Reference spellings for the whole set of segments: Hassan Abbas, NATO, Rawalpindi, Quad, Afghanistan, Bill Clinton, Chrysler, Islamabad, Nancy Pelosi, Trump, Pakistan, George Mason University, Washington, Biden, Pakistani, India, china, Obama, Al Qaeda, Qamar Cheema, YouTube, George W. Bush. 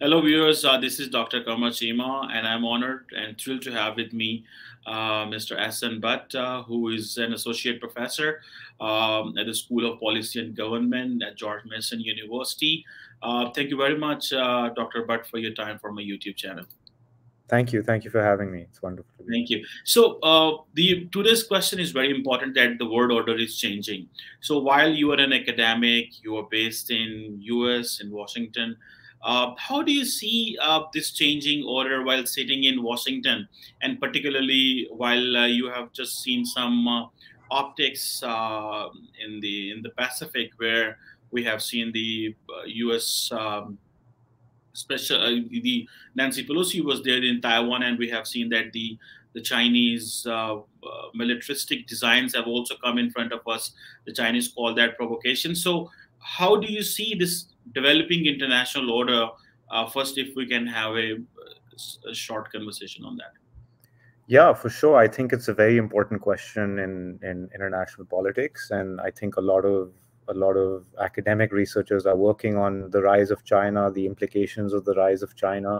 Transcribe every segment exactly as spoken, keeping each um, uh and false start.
Hello viewers, uh, this is Doctor Qamar Cheema, and I'm honored and thrilled to have with me uh, Mister Hassan Abbas, uh, who is an associate professor um, at the School of Policy and Government at George Mason University. Uh, thank you very much, uh, Doctor Abbas, for your time for my YouTube channel. Thank you. Thank you for having me. It's wonderful. Thank you. So uh, the today's question is very important, that the world order is changing. So while you are an academic, you are based in U S, in Washington, Uh, how do you see uh, this changing order while sitting in Washington, and particularly while uh, you have just seen some uh, optics uh, in the in the Pacific, where we have seen the uh, U S um, special uh, the Nancy Pelosi was there in Taiwan, and we have seen that the the Chinese uh, uh, militaristic designs have also come in front of us. The Chinese call that provocation. So how do you see this developing international order? Uh, first, if we can have a, a short conversation on that. Yeah, for sure. I think it's a very important question in, in international politics, and I think a lot of a lot of academic researchers are working on the rise of China, the implications of the rise of China.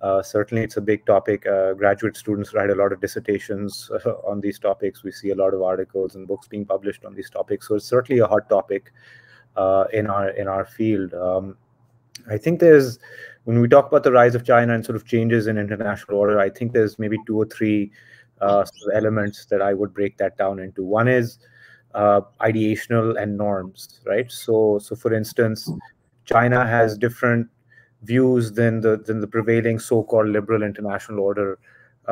Uh, certainly, it's a big topic. Uh, graduate students write a lot of dissertations uh, on these topics. We see a lot of articles and books being published on these topics. So it's certainly a hot topic Uh, in our in our field. Um, I think there's, when we talk about the rise of China and sort of changes in international order, I think there's maybe two or three uh, sort of elements that I would break that down into. One is uh, ideational and norms, right? So, so for instance, China has different views than the than the prevailing so-called liberal international order.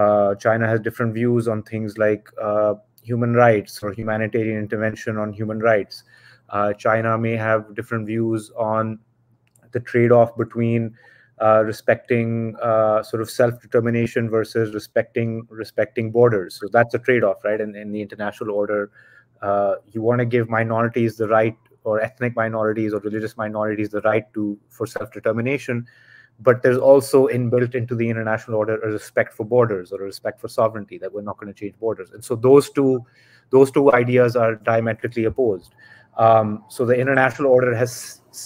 Uh, China has different views on things like uh, human rights or humanitarian intervention on human rights. Uh, China may have different views on the trade-off between uh, respecting uh, sort of self-determination versus respecting respecting borders. So that's a trade-off, right? And in, in the international order, uh, you want to give minorities the right, or ethnic minorities or religious minorities, the right to for self-determination. But there's also inbuilt into the international order a respect for borders or a respect for sovereignty, that we're not going to change borders. And so those two those two ideas are diametrically opposed. Um, so the international order has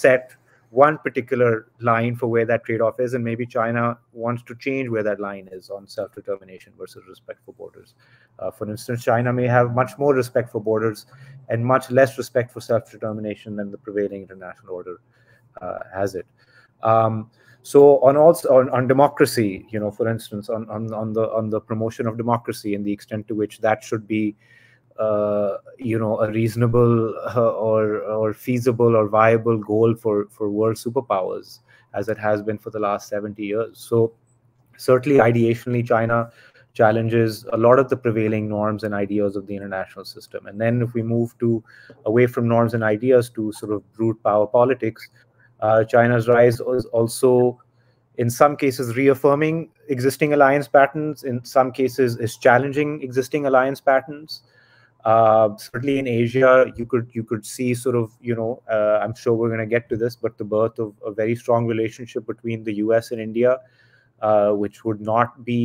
set one particular line for where that trade-off is, and maybe China wants to change where that line is on self-determination versus respect for borders. Uh, for instance, China may have much more respect for borders and much less respect for self-determination than the prevailing international order uh, has it. Um, so on also on, on democracy, you know, for instance, on, on on the on the promotion of democracy and the extent to which that should be Uh, you know, a reasonable uh, or or feasible or viable goal for for world superpowers, as it has been for the last seventy years. So certainly ideationally, China challenges a lot of the prevailing norms and ideas of the international system. And then if we move to away from norms and ideas to sort of brute power politics, uh, China's rise is also in some cases reaffirming existing alliance patterns, in some cases is challenging existing alliance patterns. Uh, certainly in Asia, you could you could see sort of, you know, uh, I'm sure we're going to get to this, but the birth of a very strong relationship between the U S and India, uh, which would not be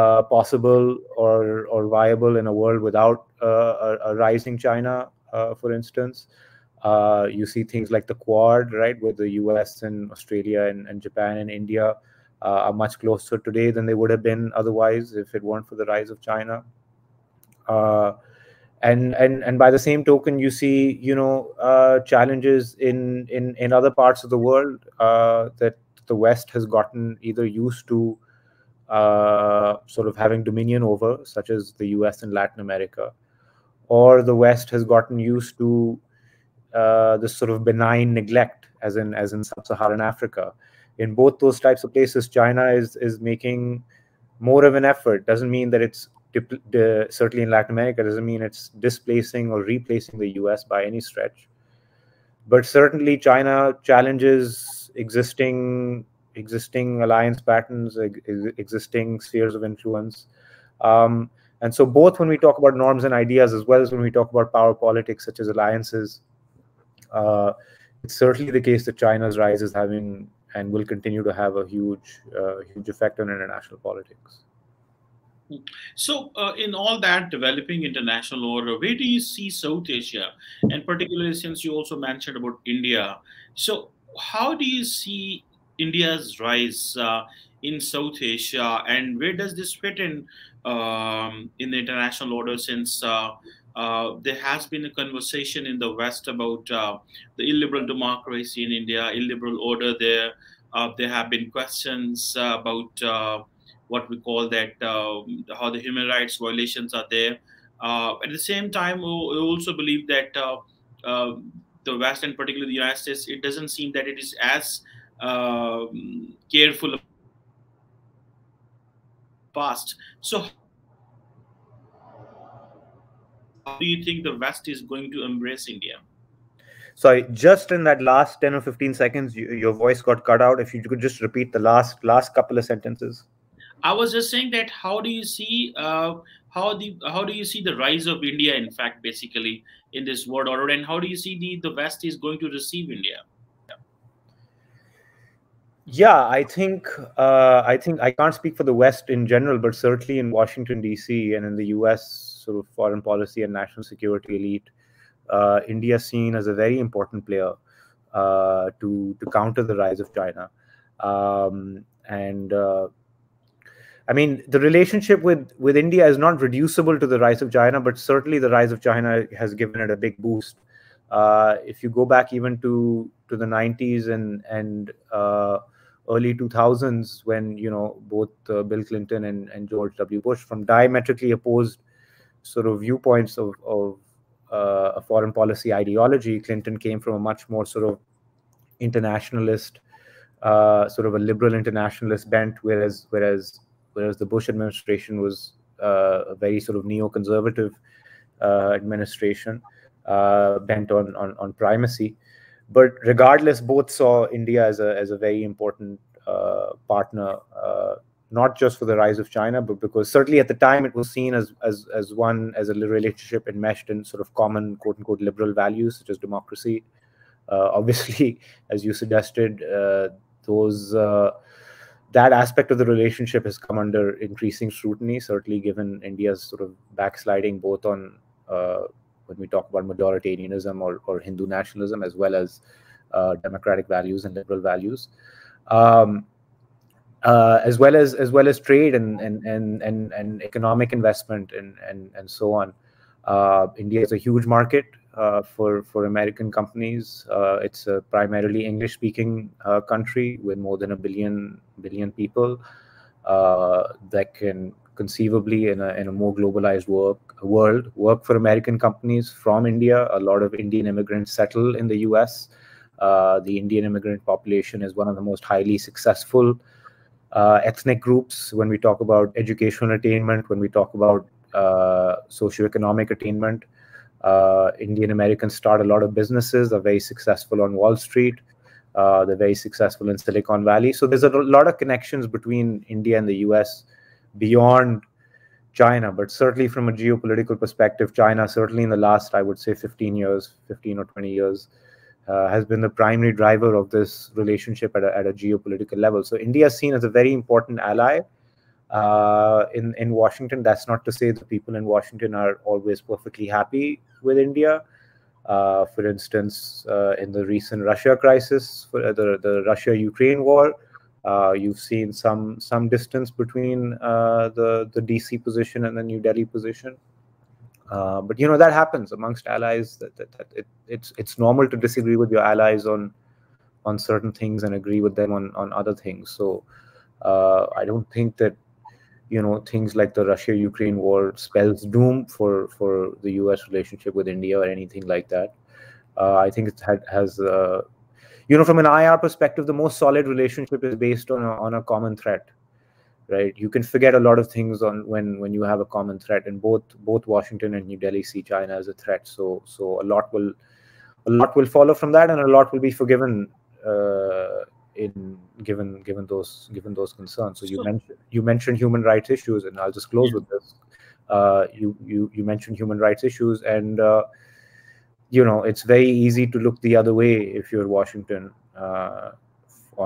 uh, possible or or viable in a world without uh, a, a rising China, uh, for instance. Uh, you see things like the Quad, right, where the U S and Australia and, and Japan and India uh, are much closer today than they would have been otherwise if it weren't for the rise of China. Uh, and and and by the same token, you see, you know, uh, challenges in in in other parts of the world uh, that the West has gotten either used to uh, sort of having dominion over, such as the U S and Latin America, or the West has gotten used to uh, this sort of benign neglect, as in as in sub-Saharan Africa. In both those types of places, China is is making more of an effort. Doesn't mean that it's Uh, certainly in Latin America, doesn't mean it's displacing or replacing the U S by any stretch. But certainly China challenges existing existing alliance patterns, existing spheres of influence. Um, and so both when we talk about norms and ideas, as well as when we talk about power politics, such as alliances, uh, it's certainly the case that China's rise is having and will continue to have a huge, uh, huge effect on international politics. So uh, in all that developing international order, where do you see South Asia, and particularly since you also mentioned about India? So how do you see India's rise uh, in South Asia, and where does this fit in um, in the international order, since uh, uh, there has been a conversation in the West about uh, the illiberal democracy in India, illiberal order there. Uh, there have been questions uh, about uh, what we call that, uh, how the human rights violations are there. Uh, at the same time, we also believe that uh, uh, the West, and particularly the United States, it doesn't seem that it is as uh, careful past. So how do you think the West is going to embrace India? Sorry, just in that last ten or fifteen seconds, you, your voice got cut out. If you could just repeat the last last couple of sentences. I was just saying that how do you see uh, how the how do you see the rise of India, in fact, basically in this world order, and how do you see the the West is going to receive India? Yeah, yeah I think uh, I think I can't speak for the West in general, but certainly in Washington D C and in the U S sort of foreign policy and national security elite, Uh, India is seen as a very important player uh, to to counter the rise of China, um, and uh, I mean the relationship with with India is not reducible to the rise of China, but certainly the rise of China has given it a big boost. Uh, if you go back even to to the nineties and and uh, early two thousands, when you know both uh, Bill Clinton and, and George W. Bush, from diametrically opposed sort of viewpoints of, of Uh, a foreign policy ideology. Clinton came from a much more sort of internationalist, uh, sort of a liberal internationalist bent, whereas whereas whereas the Bush administration was uh, a very sort of neoconservative uh, administration uh, bent on, on on primacy. But regardless, both saw India as a as a very important uh, partner, uh, not just for the rise of China, but because certainly at the time it was seen as as as one as a relationship enmeshed in sort of common quote unquote liberal values such as democracy. Uh, obviously, as you suggested, uh, those uh, that aspect of the relationship has come under increasing scrutiny. Certainly, given India's sort of backsliding, both on uh, when we talk about majoritarianism or or Hindu nationalism, as well as uh, democratic values and liberal values. Um, Uh, as well as as well as trade and and and and, and economic investment and and and so on. Uh, India is a huge market uh, for for American companies. Uh, it's a primarily English-speaking uh, country with more than a billion billion people uh, that can conceivably, in a in a more globalized work world, work for American companies from India. A lot of Indian immigrants settle in the U S. Uh, the Indian immigrant population is one of the most highly successful Uh, ethnic groups. When we talk about educational attainment, when we talk about uh, socioeconomic attainment, uh, Indian Americans start a lot of businesses, are very successful on Wall Street, uh, they're very successful in Silicon Valley. So there's a lot of connections between India and the U S beyond China, but certainly from a geopolitical perspective, China, certainly in the last, I would say fifteen years, fifteen or twenty years, Uh, has been the primary driver of this relationship at a, at a geopolitical level. So India is seen as a very important ally uh, in, in Washington. That's not to say the people in Washington are always perfectly happy with India. Uh, for instance, uh, in the recent Russia crisis, for the, the Russia-Ukraine war, uh, you've seen some some distance between uh, the, the D C position and the New Delhi position. Uh, but you know that happens amongst allies. That, that, that it, it's it's normal to disagree with your allies on on certain things and agree with them on on other things. So uh, I don't think that you know things like the Russia-Ukraine war spells doom for for the U S relationship with India or anything like that. Uh, I think it had, has uh, you know from an I R perspective, the most solid relationship is based on a, on a common threat. Right, you can forget a lot of things on when when you have a common threat, and both both Washington and New Delhi see China as a threat. So so a lot will a lot will follow from that, and a lot will be forgiven uh, in given given those given those concerns. So you mentioned you mentioned human rights issues, and I'll just close with this. Uh, you you you mentioned human rights issues, and uh, you know it's very easy to look the other way if you're Washington. Uh,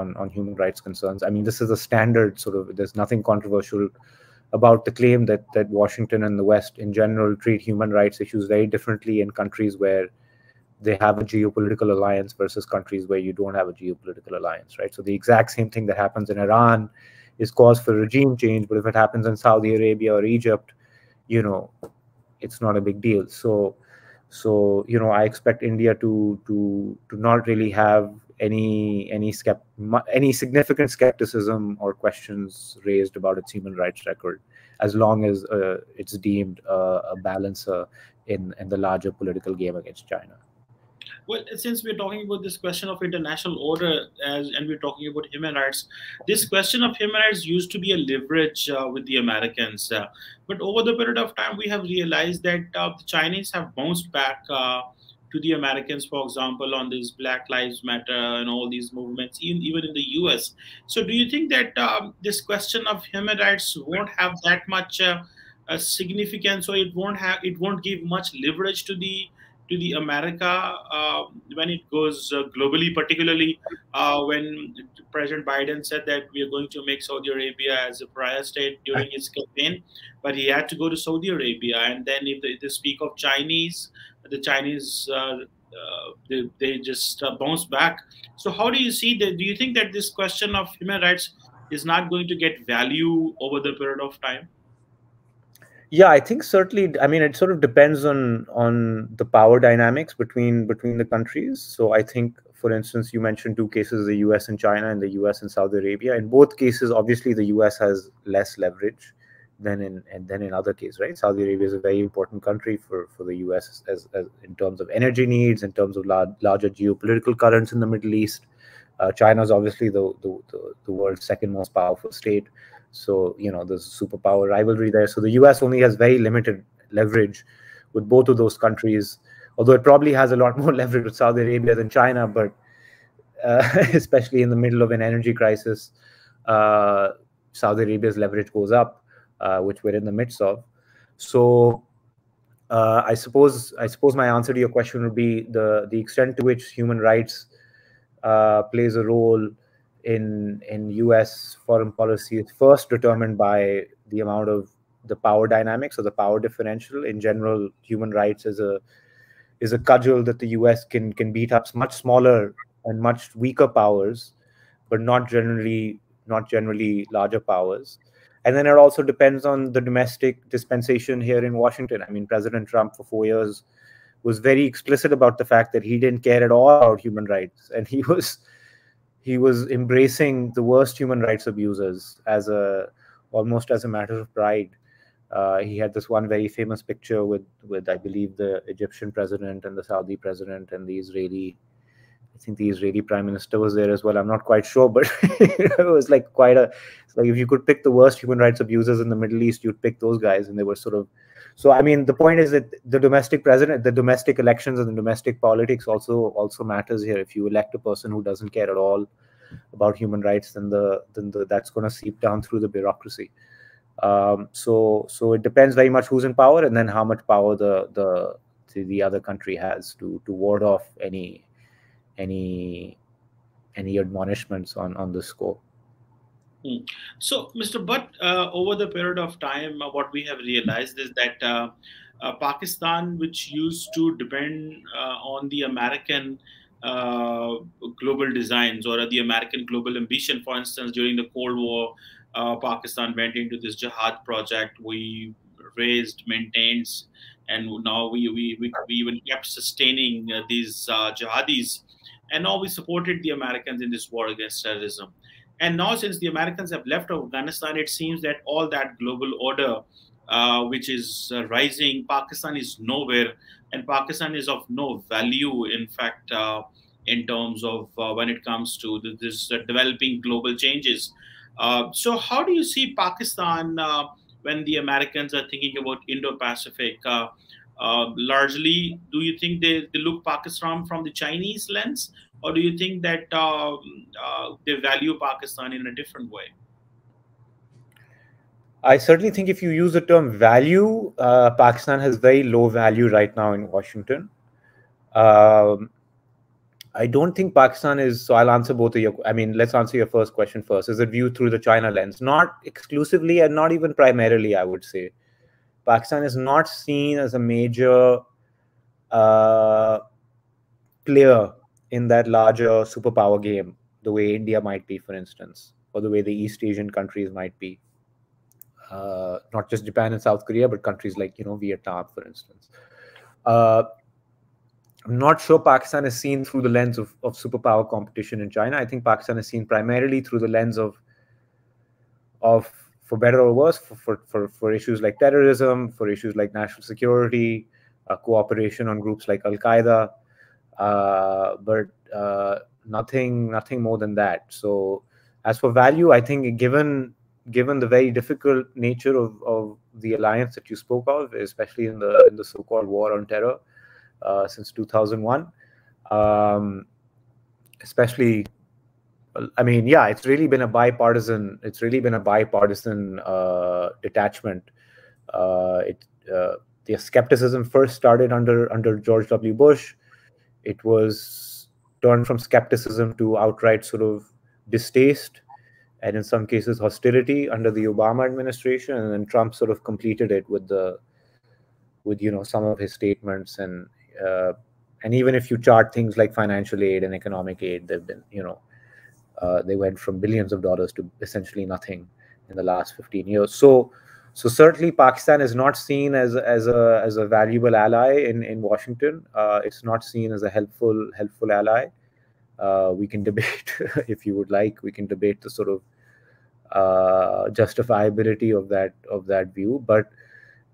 On, on human rights concerns. I mean, this is a standard sort of, there's nothing controversial about the claim that that Washington and the West in general treat human rights issues very differently in countries where they have a geopolitical alliance versus countries where you don't have a geopolitical alliance, right? So the exact same thing that happens in Iran is cause for regime change, but if it happens in Saudi Arabia or Egypt, you know, it's not a big deal. So, so you know, I expect India to to to not really have any any skept, any significant skepticism or questions raised about its human rights record, as long as uh, it's deemed uh, a balancer in in the larger political game against China. Well, since we're talking about this question of international order as, and we're talking about human rights, this question of human rights used to be a leverage uh, with the Americans. Uh, but over the period of time, we have realized that uh, the Chinese have bounced back uh, to the Americans, for example, on these Black Lives Matter and all these movements, even, even in the U S. So do you think that uh, this question of human rights won't have that much uh, uh, significance, or it won't have, it won't give much leverage to the to the America uh, when it goes uh, globally, particularly uh, when President Biden said that we are going to make Saudi Arabia as a prior state during his campaign, but he had to go to Saudi Arabia. And then if they, they speak of Chinese, the Chinese, uh, uh, they, they just uh, bounce back. So how do you see that? Do you think that this question of human rights is not going to get value over the period of time? Yeah, I think certainly. I mean, it sort of depends on on the power dynamics between between the countries. So I think, for instance, you mentioned two cases: the U S and China, and the U S and Saudi Arabia. In both cases, obviously, the U S has less leverage than in and than in other cases, right? Saudi Arabia is a very important country for for the U S as, as in terms of energy needs, in terms of large, larger geopolitical currents in the Middle East. Uh, China is obviously the, the the the world's second most powerful state. So, you know, there's superpower rivalry there. So the U S only has very limited leverage with both of those countries, although it probably has a lot more leverage with Saudi Arabia than China. But uh, especially in the middle of an energy crisis, uh, Saudi Arabia's leverage goes up, uh, which we're in the midst of. So uh, I suppose I suppose my answer to your question would be the, the extent to which human rights uh, plays a role in in U S foreign policy is first determined by the amount of the power dynamics or the power differential. In general, human rights is a is a cudgel that the U S can can beat up much smaller and much weaker powers, but not generally not generally larger powers. And then it also depends on the domestic dispensation here in Washington. I mean, President Trump for four years was very explicit about the fact that he didn't care at all about human rights, and he was He was embracing the worst human rights abusers as a almost as a matter of pride. Uh, he had this one very famous picture with, with I believe, the Egyptian president and the Saudi president and the Israeli. I think the Israeli prime minister was there as well. I'm not quite sure, but it was like quite a it's like if you could pick the worst human rights abusers in the Middle East, you'd pick those guys, and they were sort of. So I mean, the point is that the domestic president, the domestic elections and the domestic politics also also matters here. If you elect a person who doesn't care at all about human rights, then the then the, that's going to seep down through the bureaucracy. Um, so so it depends very much who's in power, and then how much power the the the, the other country has to to ward off any any any admonishments on on the score. Hmm. So, Mister Butt, uh, over the period of time, uh, what we have realized is that uh, uh, Pakistan, which used to depend uh, on the American uh, global designs or the American global ambition, for instance, during the Cold War, uh, Pakistan went into this jihad project. We raised, maintained, and now we, we, we, we even kept sustaining uh, these uh, jihadis. And now we supported the Americans in this war against terrorism. And now, since the Americans have left Afghanistan, it seems that all that global order, uh, which is uh, rising, Pakistan is nowhere, and Pakistan is of no value, in fact, uh, in terms of uh, when it comes to the, this uh, developing global changes. Uh, so how do you see Pakistan uh, when the Americans are thinking about Indo-Pacific? Uh, uh, largely, do you think they, they look Pakistan from the Chinese lens? Or do you think that uh, uh, they value Pakistan in a different way? I certainly think if you use the term value, uh, Pakistan has very low value right now in Washington. Um, I don't think Pakistan is, so I'll answer both of your, I mean, let's answer your first question first. Is it viewed through the China lens? Not exclusively and not even primarily, I would say. Pakistan is not seen as a major... Uh, player in that larger superpower game, the way India might be, for instance, or the way the East Asian countries might be. Uh, not just Japan and South Korea, but countries like, you know, Vietnam, for instance. Uh, I'm not sure Pakistan is seen through the lens of, of superpower competition in China. I think Pakistan is seen primarily through the lens of, of for better or worse, for, for, for, for issues like terrorism, for issues like national security, uh, cooperation on groups like Al Qaeda, uh, but uh, nothing, nothing more than that. So as for value, I think given given the very difficult nature of, of the alliance that you spoke of, especially in the in the so-called war on terror, Uh, since two thousand one, um, especially, I mean, yeah, it's really been a bipartisan. It's really been a bipartisan uh, detachment. Uh, it uh, the skepticism first started under under George W. Bush. It was turned from skepticism to outright sort of distaste, and in some cases hostility under the Obama administration, and then Trump sort of completed it with the with you know some of his statements and. Uh, and even if you chart things like financial aid and economic aid, they've been, you know, uh, they went from billions of dollars to essentially nothing in the last fifteen years. So, so certainly Pakistan is not seen as as a as a valuable ally in in Washington. Uh, it's not seen as a helpful helpful ally. Uh, we can debate if you would like. We can debate the sort of uh, justifiability of that of that view. But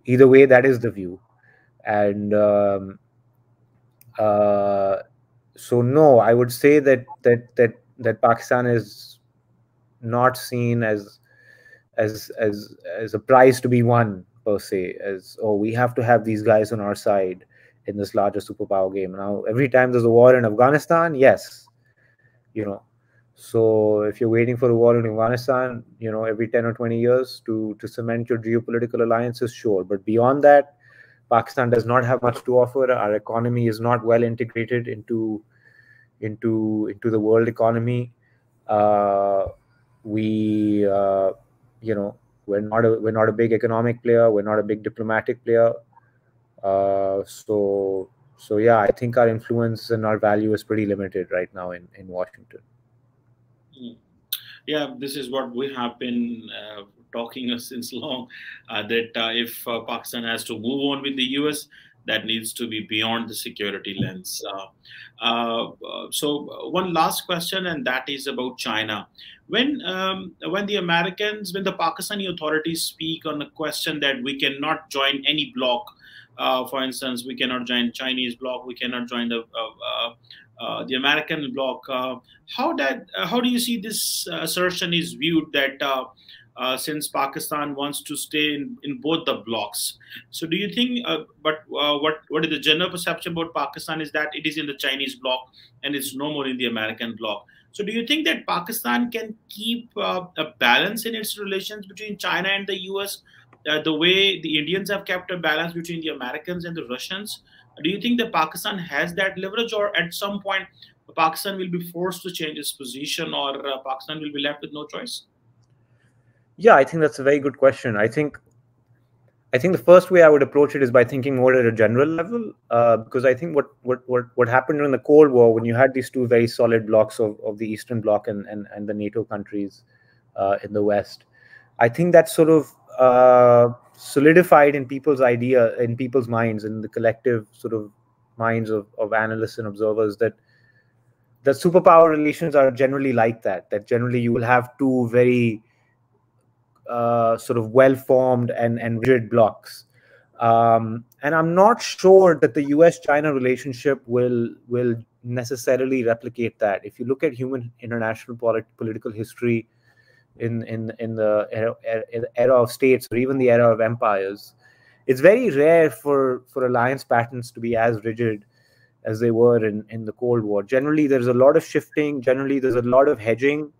either way, that is the view, and. Um, Uh, so no, I would say that that that that Pakistan is not seen as as as as a prize to be won per se. As oh, we have to have these guys on our side in this larger superpower game. Now, every time there's a war in Afghanistan, yes, you know. So if you're waiting for a war in Afghanistan, you know, every ten or twenty years to to cement your geopolitical alliances, sure. But beyond that, Pakistan does not have much to offer. Our economy is not well integrated into into into the world economy. Uh, we, uh, you know, we're not a, we're not a big economic player. We're not a big diplomatic player. Uh, so so yeah, I think our influence and our value is pretty limited right now in in Washington. Yeah, this is what we have been. Uh... talking since long uh, that uh, if uh, Pakistan has to move on with the U S, that needs to be beyond the security lens. Uh, uh, so one last question, and that is about China. When um, when the Americans, when the Pakistani authorities speak on the question that we cannot join any bloc, uh, for instance, we cannot join Chinese bloc, we cannot join the uh, uh, uh, the American bloc. Uh, how that uh, how do you see this assertion is viewed that? Uh, Uh, since Pakistan wants to stay in, in both the blocs. So do you think, uh, but uh, what, what is the general perception about Pakistan is that it is in the Chinese bloc and it's no more in the American bloc. So do you think that Pakistan can keep uh, a balance in its relations between China and the U S, uh, the way the Indians have kept a balance between the Americans and the Russians? Do you think that Pakistan has that leverage, or at some point Pakistan will be forced to change its position, or uh, Pakistan will be left with no choice? Yeah, I think that's a very good question. I think, I think the first way I would approach it is by thinking more at a general level, uh, because I think what what what what happened during the Cold War, when you had these two very solid blocks of of the Eastern Bloc and and and the NATO countries uh, in the West, I think that sort of uh, solidified in people's idea, in people's minds, in the collective sort of minds of of analysts and observers that that superpower relations are generally like that. That generally you will have two very Uh, sort of well-formed and, and rigid blocks. Um, and I'm not sure that the U S China relationship will, will necessarily replicate that. If you look at human international polit political history in, in, in the era, era of states, or even the era of empires, it's very rare for, for alliance patterns to be as rigid as they were in, in the Cold War. Generally, there's a lot of shifting. Generally, there's a lot of hedging.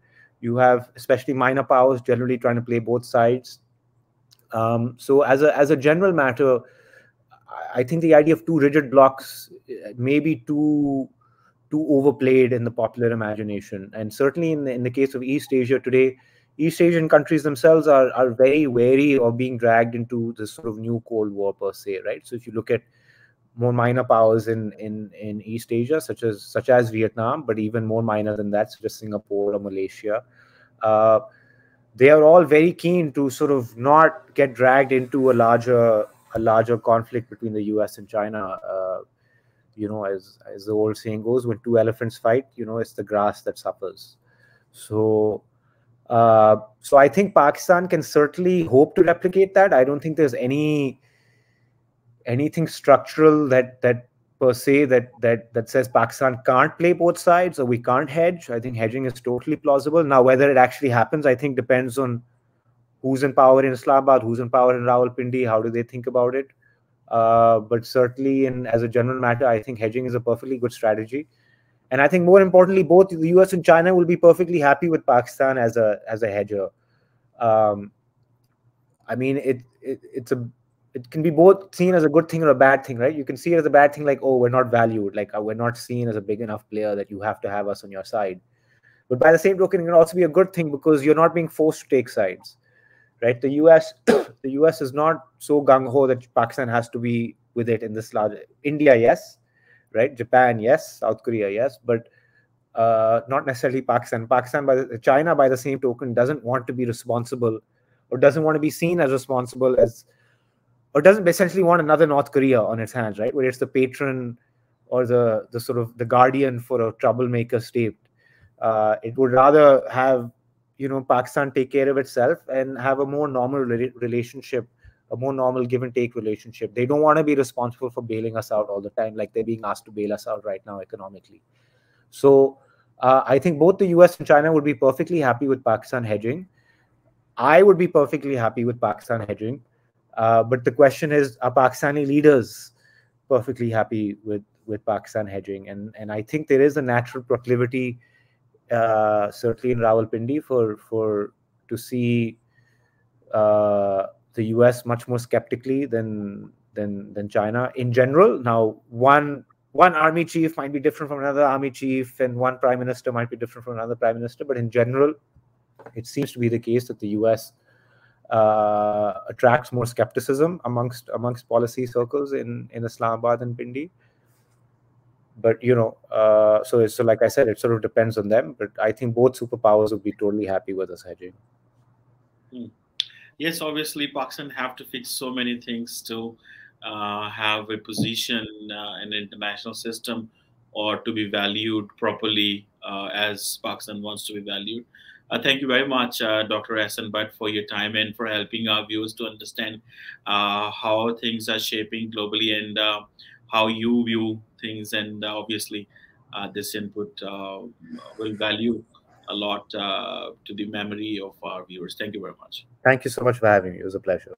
You have especially minor powers generally trying to play both sides. Um, so as a, as a general matter, I think the idea of two rigid blocks may be too, too overplayed in the popular imagination. And certainly in the, in the case of East Asia today, East Asian countries themselves are, are very wary of being dragged into this sort of new Cold War per se, right? So if you look at more minor powers in, in, in East Asia, such as such as Vietnam, but even more minor than that, such as Singapore or Malaysia. Uh, they are all very keen to sort of not get dragged into a larger a larger conflict between the U S and China. Uh, you know, as as the old saying goes, when two elephants fight, you know, it's the grass that suffers. So, uh, so I think Pakistan can certainly hope to replicate that. I don't think there's any anything structural that that per se that that that says Pakistan can't play both sides or we can't hedge. I think hedging is totally plausible. Now, whether it actually happens, I think depends on who's in power in Islamabad, who's in power in Rawalpindi, how do they think about it? Uh, but certainly, in, as a general matter, I think hedging is a perfectly good strategy. And I think more importantly, both the U S and China will be perfectly happy with Pakistan as a as a hedger. Um, I mean, it, it it's a it can be both seen as a good thing or a bad thing, right? You can see it as a bad thing, like, oh, we're not valued, like we're not seen as a big enough player that you have to have us on your side. But by the same token, it can also be a good thing because you're not being forced to take sides, right? The U S the U S is not so gung-ho that Pakistan has to be with it in this large. India, yes. Right, Japan, yes, South Korea, yes, but uh, not necessarily Pakistan. Pakistan, by the, China, by the same token, doesn't want to be responsible, or doesn't want to be seen as responsible as, or doesn't essentially want another North Korea on its hands, right? Where it's the patron or the the sort of the guardian for a troublemaker state. Uh, it would rather have, you know, Pakistan take care of itself and have a more normal re relationship. A more normal give and take relationship. They don't want to be responsible for bailing us out all the time, like they're being asked to bail us out right now economically. So uh, I think both the U S and China would be perfectly happy with Pakistan hedging. I would be perfectly happy with Pakistan hedging. Uh, but the question is, are Pakistani leaders perfectly happy with, with Pakistan hedging? And, and I think there is a natural proclivity, uh, certainly in Rawalpindi, for, for to see... Uh, the U S much more skeptically than than than China in general. Now, one one army chief might be different from another army chief, and one prime minister might be different from another prime minister. But in general, it seems to be the case that the U S uh, attracts more skepticism amongst amongst policy circles in in Islamabad and Pindi. But you know, uh, so so like I said, it sort of depends on them. But I think both superpowers would be totally happy with us hedging. Mm. Yes, obviously, Pakistan have to fix so many things to uh, have a position uh, in the international system or to be valued properly uh, as Pakistan wants to be valued. Uh, thank you very much, uh, Doctor Hassan Bhatt, for your time and for helping our viewers to understand uh, how things are shaping globally and uh, how you view things. And uh, obviously, uh, this input uh, will value a lot uh, to the memory of our viewers. Thank you very much. Thank you so much for having me. It was a pleasure.